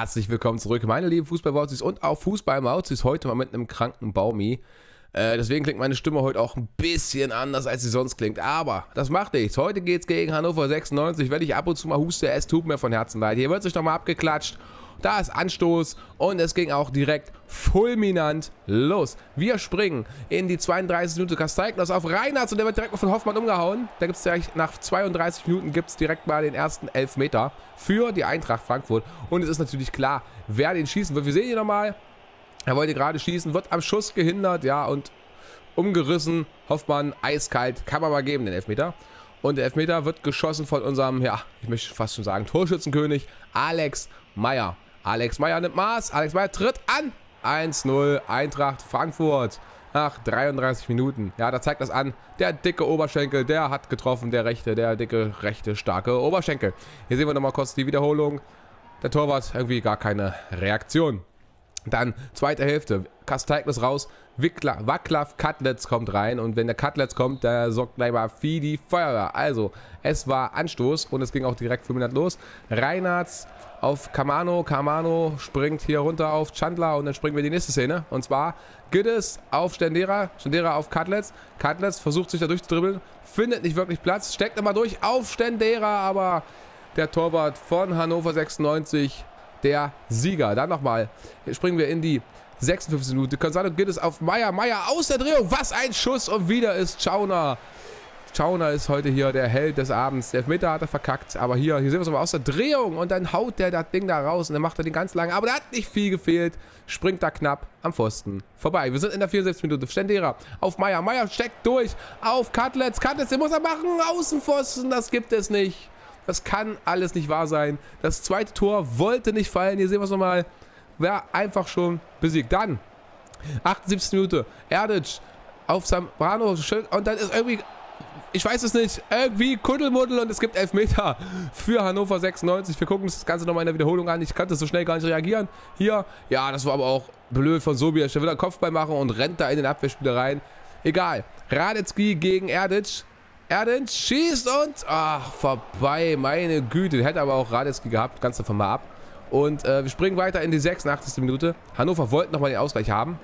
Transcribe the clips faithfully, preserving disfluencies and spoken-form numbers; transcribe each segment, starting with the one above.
Herzlich willkommen zurück, meine lieben Fußball-Mauzis und auch Fußball-Mauzis, heute mal mit einem kranken Baumi. Äh, deswegen klingt meine Stimme heute auch ein bisschen anders, als sie sonst klingt, aber das macht nichts. Heute geht's gegen Hannover sechsundneunzig, wenn ich ab und zu mal huste, es tut mir von Herzen leid. Hier wird sich nochmal abgeklatscht, da ist Anstoß und es ging auch direkt fulminant los. Wir springen in die zweiunddreißigste Minute, Kasteiknos auf Reinhardt und der wird direkt mal von Hoffmann umgehauen. Da gibt es direkt nach zweiunddreißig Minuten gibt's direkt mal den ersten Elfmeter für die Eintracht Frankfurt. Und es ist natürlich klar, wer den schießen wird. Wir sehen hier nochmal, er wollte gerade schießen, wird am Schuss gehindert, ja, und umgerissen. Hoffmann, eiskalt, kann man mal geben, den Elfmeter. Und der Elfmeter wird geschossen von unserem, ja, ich möchte fast schon sagen, Torschützenkönig Alex Meyer. Alex Meyer nimmt Maß, Alex Meyer tritt an. eins null, Eintracht Frankfurt nach dreiunddreißig Minuten. Ja, da zeigt das an. Der dicke Oberschenkel, der hat getroffen, der rechte, der dicke, rechte, starke Oberschenkel. Hier sehen wir nochmal kurz die Wiederholung. Der Torwart, irgendwie gar keine Reaktion. Dann zweite Hälfte, Kasteiknos raus, Waclav Kadlec kommt rein und wenn der Cutlets kommt, der sorgt gleich mal für die Feuerwehr. Also, es war Anstoß und es ging auch direkt fulminant los. Reinhardt auf Kamano, Kamano springt hier runter auf Chandler und dann springen wir in die nächste Szene. Und zwar Giddes auf Stendera, Stendera auf Cutlets, Cutlets versucht sich da durchzudribbeln, findet nicht wirklich Platz, steckt immer durch auf Stendera, aber der Torwart von Hannover sechsundneunzig, der Sieger. Dann nochmal, springen wir in die sechsundfünfzigste Minute. Konsalto geht es auf Meier. Meier aus der Drehung. Was ein Schuss. Und wieder ist Schauna. Schauna ist heute hier der Held des Abends. Der Elfmeter hat er verkackt. Aber hier, hier sehen wir es mal aus der Drehung. Und dann haut der das Ding da raus. Und dann macht er den ganz langen. Aber da hat nicht viel gefehlt. Springt da knapp am Pfosten vorbei. Wir sind in der vierundsiebzigsten Minute. Stendera auf Meier. Meier steckt durch auf Cutlets. Cutlets, den muss er machen. Außenpfosten. Das gibt es nicht. Das kann alles nicht wahr sein. Das zweite Tor wollte nicht fallen. Hier sehen wir es nochmal. Wäre einfach schon besiegt. Dann, achtundsiebzigste Minute. Erdic auf Sambrano. Und dann ist irgendwie, ich weiß es nicht, irgendwie Kuddelmuddel. Und es gibt Elfmeter für Hannover sechsundneunzig. Wir gucken uns das Ganze nochmal in der Wiederholung an. Ich kannte so schnell gar nicht reagieren. Hier, ja, das war aber auch blöd von Sobias. Der will einen Kopfball machen und rennt da in den Abwehrspieler rein. Egal. Radetzky gegen Erdic. Erdic schießt und, ach, vorbei, meine Güte. Hätte aber auch Radetzky gehabt, ganz davon mal ab. Und äh, wir springen weiter in die sechsundachtzigste Minute. Hannover wollten nochmal den Ausgleich haben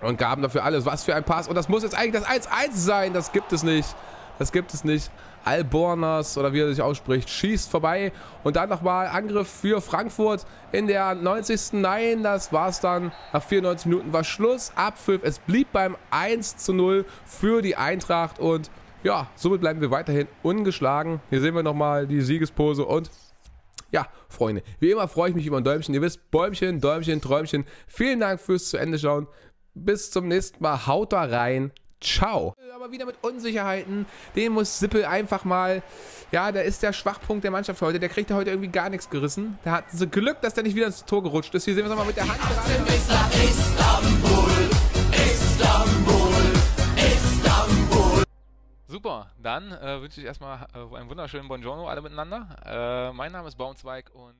und gaben dafür alles. Was für ein Pass. Und das muss jetzt eigentlich das eins eins sein. Das gibt es nicht. Das gibt es nicht. Albornas, oder wie er sich ausspricht, schießt vorbei. Und dann nochmal Angriff für Frankfurt in der neunzigsten Nein, das war's dann. Nach vierundneunzig Minuten war Schluss. Abpfiff. Es blieb beim eins zu null für die Eintracht. Und ja, somit bleiben wir weiterhin ungeschlagen. Hier sehen wir nochmal die Siegespose und ja, Freunde, wie immer freue ich mich über ein Däumchen. Ihr wisst, Bäumchen, Däumchen, Träumchen. Vielen Dank fürs zu Ende schauen. Bis zum nächsten Mal. Haut da rein. Ciao. Aber wieder mit Unsicherheiten. Den muss Sippel einfach mal, ja, da ist der Schwachpunkt der Mannschaft heute. Der kriegt ja heute irgendwie gar nichts gerissen. Da hatten sie Glück, dass der nicht wieder ins Tor gerutscht ist. Hier sehen wir es nochmal mit der Hand. Super, dann äh, wünsche ich erstmal äh, einen wunderschönen Buongiorno alle miteinander. Äh, mein Name ist Baumzweig und